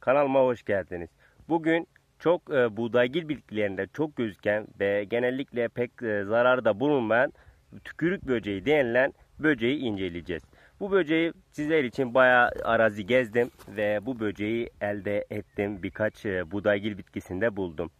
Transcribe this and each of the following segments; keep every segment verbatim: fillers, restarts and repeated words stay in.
Kanalıma hoş geldiniz. Bugün çok e, buğdaygil bitkilerinde çok gözüken ve genellikle pek e, zararda bulunmayan tükürük böceği denilen böceği inceleyeceğiz. Bu böceği sizler için bayağı arazi gezdim ve bu böceği elde ettim. Birkaç e, buğdaygil bitkisinde buldum.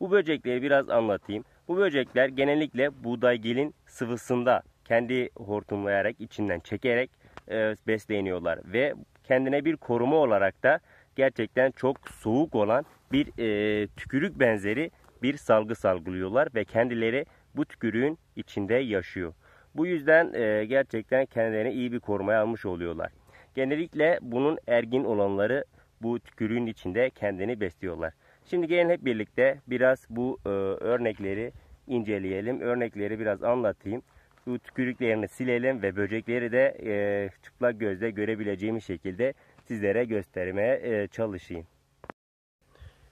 Bu böcekleri biraz anlatayım. Bu böcekler genellikle buğdaygilin sıvısında kendi hortumlayarak, içinden çekerek e, besleniyorlar ve kendine bir koruma olarak da gerçekten çok soğuk olan bir e, tükürük benzeri bir salgı salgılıyorlar ve kendileri bu tükürüğün içinde yaşıyor. Bu yüzden e, gerçekten kendilerini iyi bir korumaya almış oluyorlar. Genellikle bunun ergin olanları bu tükürüğün içinde kendini besliyorlar. Şimdi gelin hep birlikte biraz bu e, örnekleri inceleyelim. Örnekleri biraz anlatayım. Bu tükürüklerini silelim ve böcekleri de e, çıplak gözle görebileceğimiz şekilde sizlere göstermeye çalışayım.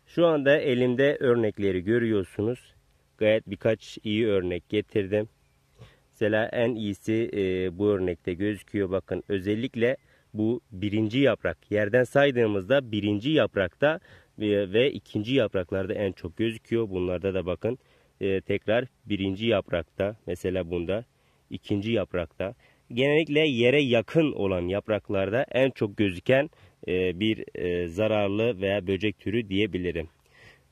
Şu anda elimde örnekleri görüyorsunuz. Gayet birkaç iyi örnek getirdim. Mesela en iyisi bu örnekte gözüküyor. Bakın, özellikle bu birinci yaprak. Yerden saydığımızda birinci yaprakta ve ikinci yapraklarda en çok gözüküyor. Bunlarda da bakın tekrar birinci yaprakta. Mesela bunda ikinci yaprakta. Genellikle yere yakın olan yapraklarda en çok gözüken bir zararlı veya böcek türü diyebilirim.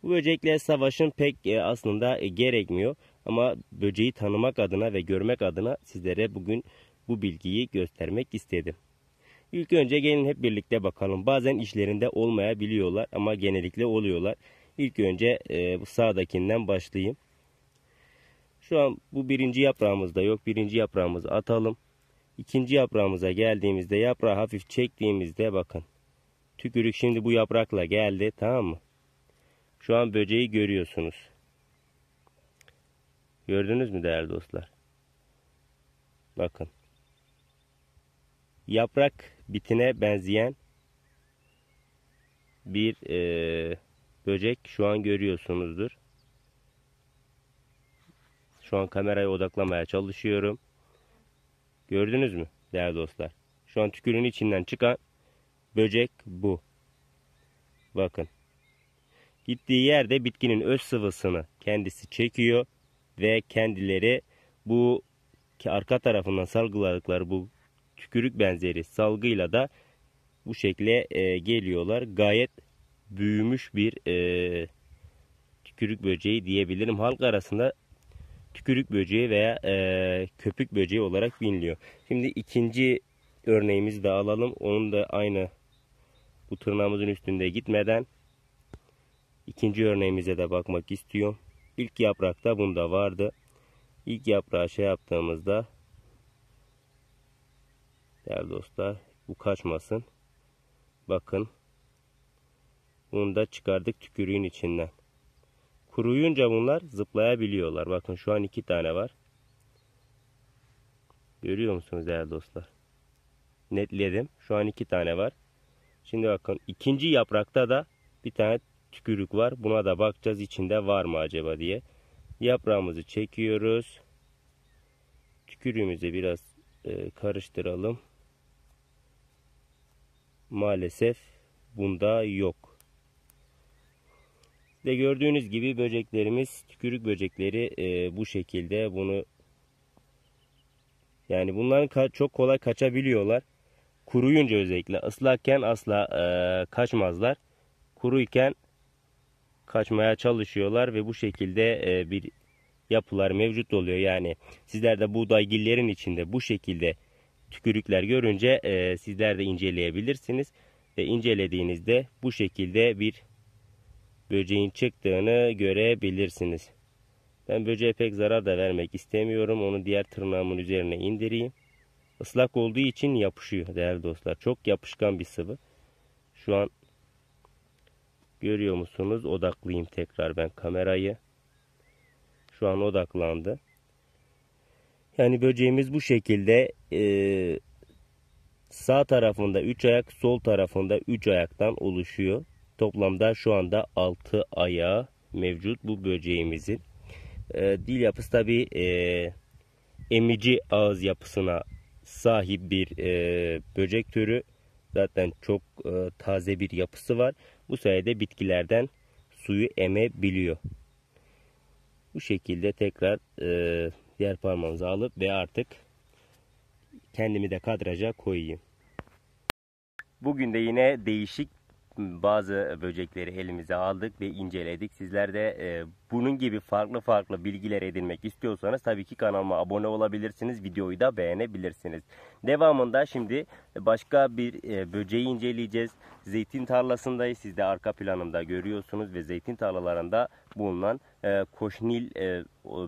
Bu böcekle savaşın pek aslında gerekmiyor ama böceği tanımak adına ve görmek adına sizlere bugün bu bilgiyi göstermek istedim. İlk önce gelin hep birlikte bakalım. Bazen işlerinde olmayabiliyorlar ama genellikle oluyorlar. İlk önce sağdakinden başlayayım. Şu an bu birinci yaprağımızda yok. Birinci yaprağımızı atalım. İkinci yaprağımıza geldiğimizde yaprağı hafif çektiğimizde bakın. Tükürük şimdi bu yaprakla geldi, tamam mı? Şu an böceği görüyorsunuz. Gördünüz mü değerli dostlar? Bakın. Yaprak bitine benzeyen bir e, böcek şu an görüyorsunuzdur. Şu an kameraya odaklamaya çalışıyorum. Gördünüz mü değerli dostlar? Şu an tükürüğün içinden çıkan böcek bu. Bakın. Gittiği yerde bitkinin öz sıvısını kendisi çekiyor ve kendileri bu arka tarafından salgıladıkları bu tükürük benzeri salgıyla da bu şekle e, geliyorlar. Gayet büyümüş bir e, tükürük böceği diyebilirim. Halk arasında tükürük böceği veya e, köpük böceği olarak biliniyor. Şimdi ikinci örneğimizi de alalım. Onun da aynı bu tırnağımızın üstünde gitmeden ikinci örneğimize de bakmak istiyorum. İlk yaprakta bunda vardı. İlk yaprağı şey yaptığımızda değerli dostlar bu kaçmasın. Bakın. Bunu da çıkardık tükürüğün içinden. Kuruyunca bunlar zıplayabiliyorlar. Bakın şu an iki tane var. Görüyor musunuz değerli dostlar? Netledim. Şu an iki tane var. Şimdi bakın ikinci yaprakta da bir tane tükürük var. Buna da bakacağız içinde var mı acaba diye. Yaprağımızı çekiyoruz. Tükürüğümüzü biraz karıştıralım. Maalesef bunda yok. Ve gördüğünüz gibi böceklerimiz, tükürük böcekleri e, bu şekilde bunu yani bunların çok kolay kaçabiliyorlar. Kuruyunca özellikle ıslakken asla e, kaçmazlar. Kuruyken kaçmaya çalışıyorlar ve bu şekilde e, bir yapılar mevcut oluyor. Yani sizler de buğdaygillerin içinde bu şekilde tükürükler görünce e, sizler de inceleyebilirsiniz. Ve incelediğinizde bu şekilde bir böceğin çıktığını görebilirsiniz. Ben böceğe pek zarar da vermek istemiyorum. Onu diğer tırnağımın üzerine indireyim. Islak olduğu için yapışıyor değerli dostlar. Çok yapışkan bir sıvı. Şu an görüyor musunuz? Odaklayayım tekrar ben kamerayı. Şu an odaklandı. Yani böceğimiz bu şekilde e, sağ tarafında üç ayak, sol tarafında üç ayaktan oluşuyor. Toplamda şu anda altı ayağı mevcut bu böceğimizin. E, dil yapısı tabi e, emici ağız yapısına sahip bir e, böcek türü. Zaten çok e, taze bir yapısı var. Bu sayede bitkilerden suyu emebiliyor. Bu şekilde tekrar e, diğer parmağımızı alıp ve artık kendimi de kadraja koyayım. Bugün de yine değişik bazı böcekleri elimize aldık ve inceledik. Sizler de e, bunun gibi farklı farklı bilgiler edinmek istiyorsanız tabii ki kanalıma abone olabilirsiniz. Videoyu da beğenebilirsiniz. Devamında şimdi başka bir e, böceği inceleyeceğiz. Zeytin tarlasındayız. Siz de arka planımda görüyorsunuz ve zeytin tarlalarında bulunan e, koşnil e,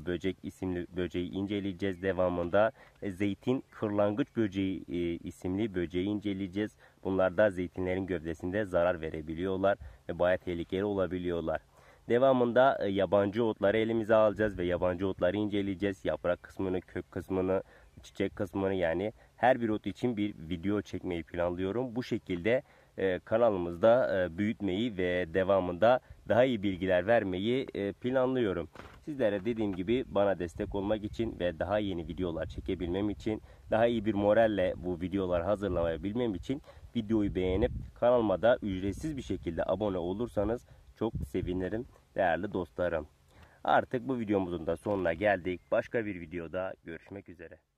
böcek isimli böceği inceleyeceğiz. Devamında e, zeytin kırlangıç böceği e, isimli böceği inceleyeceğiz. Bunlar da zeytinlerin gövdesinde zarar verebiliyorlar ve bayağı tehlikeli olabiliyorlar. Devamında e, yabancı otları elimize alacağız ve yabancı otları inceleyeceğiz. Yaprak kısmını, kök kısmını, çiçek kısmını, yani her bir ot için bir video çekmeyi planlıyorum. Bu şekilde e, kanalımızda e, büyütmeyi ve devamında daha iyi bilgiler vermeyi e, planlıyorum. Sizlere dediğim gibi bana destek olmak için ve daha yeni videolar çekebilmem için, daha iyi bir moralle bu videoları hazırlayabilmem için videoyu beğenip kanalıma da ücretsiz bir şekilde abone olursanız çok sevinirim değerli dostlarım. Artık bu videomuzun da sonuna geldik. Başka bir videoda görüşmek üzere.